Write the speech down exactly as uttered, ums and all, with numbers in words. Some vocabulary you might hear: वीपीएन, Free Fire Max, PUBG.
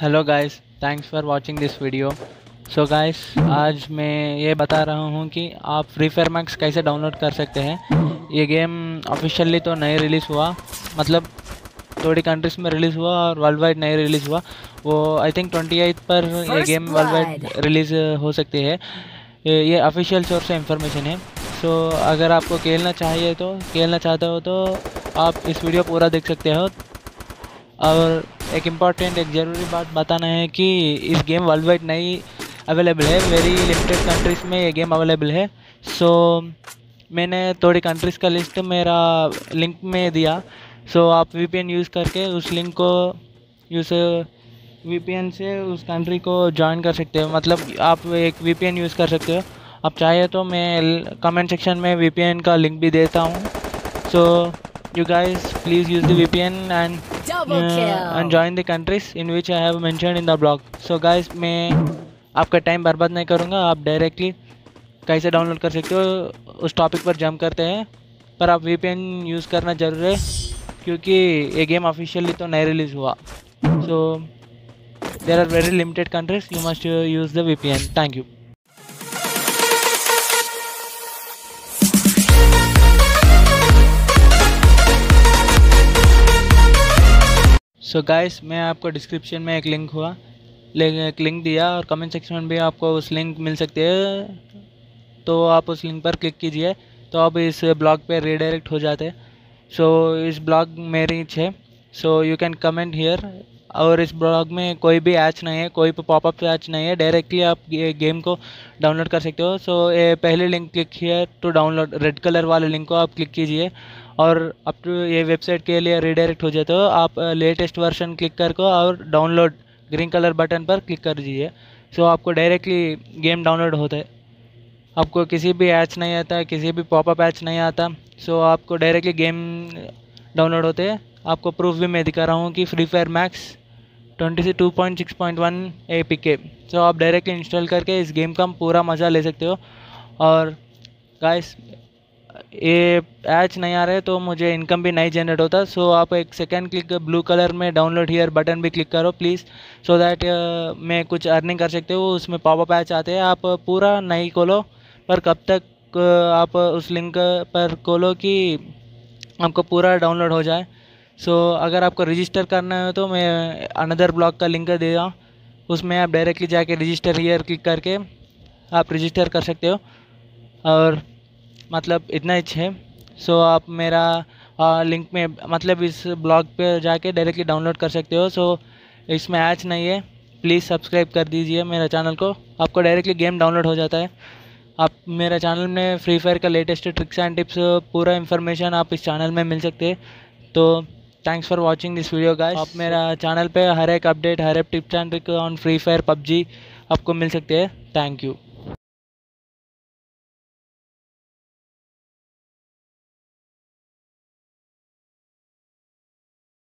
Hello guys, thanks for watching this video. So guys, आज मैं ये बता रहा हूँ कि आप फ्री फायर मैक्स कैसे डाउनलोड कर सकते हैं। ये गेम ऑफिशियली तो नहीं रिलीज़ हुआ, मतलब थोड़ी कंट्रीज़ में रिलीज़ हुआ और वर्ल्ड वाइड नहीं रिलीज़ हुआ। वो आई थिंक ट्वेंटी एथ पर ये गेम वर्ल्ड वाइड रिलीज़ हो सकती है। ये ऑफिशियल सोर्स से इंफॉर्मेशन है। सो so, अगर आपको खेलना चाहिए तो खेलना चाहते हो तो आप इस वीडियो पूरा देख सकते हो। और एक इम्पॉर्टेंट एक ज़रूरी बात बताना है कि इस गेम वर्ल्ड वाइड नहीं अवेलेबल है, वेरी लिमिटेड कंट्रीज़ में ये गेम अवेलेबल है। सो so, मैंने थोड़ी कंट्रीज़ का लिस्ट मेरा लिंक में दिया। सो so, आप वीपीएन यूज़ करके उस लिंक को यूज़ वीपीएन से उस कंट्री को ज्वाइन कर सकते हो, मतलब आप एक वीपीएन यूज़ कर सकते हो। आप चाहे तो मैं कमेंट सेक्शन में वीपीएन का लिंक भी देता हूँ। So you guys please use the वीपीएन and and join the countries in which I have mentioned in the blog. So guys, मैं आपका टाइम बर्बाद नहीं करूँगा। आप डायरेक्टली कैसे डाउनलोड कर सकते हो उस टॉपिक पर जंप करते हैं, पर आप वीपीएन यूज़ करना ज़रूरी है क्योंकि ये गेम ऑफिशियली तो नहीं रिलीज़ हुआ। So there are very limited countries, you must use the वीपीएन। Thank you. So so guys, मैं आपको डिस्क्रिप्शन में एक लिंक हुआ एक लिंक दिया और कमेंट सेक्शन में भी आपको उस लिंक मिल सकती है, तो आप उस लिंक पर क्लिक कीजिए तो आप इस ब्लॉग पे रीडायरेक्ट हो जाते हैं। सो so, इस ब्लॉग में रीच है, so you can comment here. और इस ब्लॉग में कोई भी ऐच नहीं है, कोई पॉपअप ऐच नहीं है, डायरेक्टली आप ये गेम को डाउनलोड कर सकते हो। सो so, ये पहले link click here to download, red colour वाले लिंक को आप क्लिक कीजिए और अब तो ये वेबसाइट के लिए रीडायरेक्ट हो जाते हो। आप लेटेस्ट वर्जन क्लिक करके और डाउनलोड ग्रीन कलर बटन पर क्लिक कर दीजिए। सो so, आपको डायरेक्टली गेम डाउनलोड होता है, आपको किसी भी ऐच नहीं आता, किसी भी पॉपअप ऐच नहीं आता। सो so, आपको डायरेक्टली गेम डाउनलोड होते हैं। आपको प्रूफ भी मैं दिखा रहा हूँ कि फ्री फायर मैक्स ट्वेंटी से two point six point one A P K. So आप डायरेक्टली इंस्टॉल करके इस गेम का पूरा मज़ा ले सकते हो। और गाइस, ये ऐच नहीं आ रहे तो मुझे इनकम भी नहीं जनरेट होता। सो so, आप एक सेकेंड क्लिक ब्लू कलर में डाउनलोड हियर बटन भी क्लिक करो प्लीज़, सो दैट मैं कुछ अर्निंग कर सकते हो। उसमें पॉपअप ऐच आते हैं, आप पूरा नहीं खोलो, पर कब तक uh, आप उस लिंक पर खोलो कि आपको पूरा डाउनलोड हो जाए। सो so, अगर आपको रजिस्टर करना है तो मैं अनदर ब्लॉग का लिंक दे दूँ, उसमें आप डायरेक्टली जाके रजिस्टर हियर क्लिक करके आप रजिस्टर कर सकते हो। और मतलब इतना ही है। सो so, आप मेरा आ, लिंक में मतलब इस ब्लॉग पे जाके डायरेक्टली डाउनलोड कर सकते हो। सो so, इसमें ऐच नहीं है, प्लीज़ सब्सक्राइब कर दीजिए मेरा चैनल को, आपको डायरेक्टली गेम डाउनलोड हो जाता है। आप मेरा चैनल में फ्री फायर का लेटेस्ट ट्रिक्स एंड टिप्स पूरा इन्फॉर्मेशन आप इस चैनल में मिल सकते हैं। तो thanks for watching this video guys. आप मेरा चैनल पे हर एक अपडेट, हर एक tips and trick on free Fire PUBG आपको मिल सकते हैं। Thank you.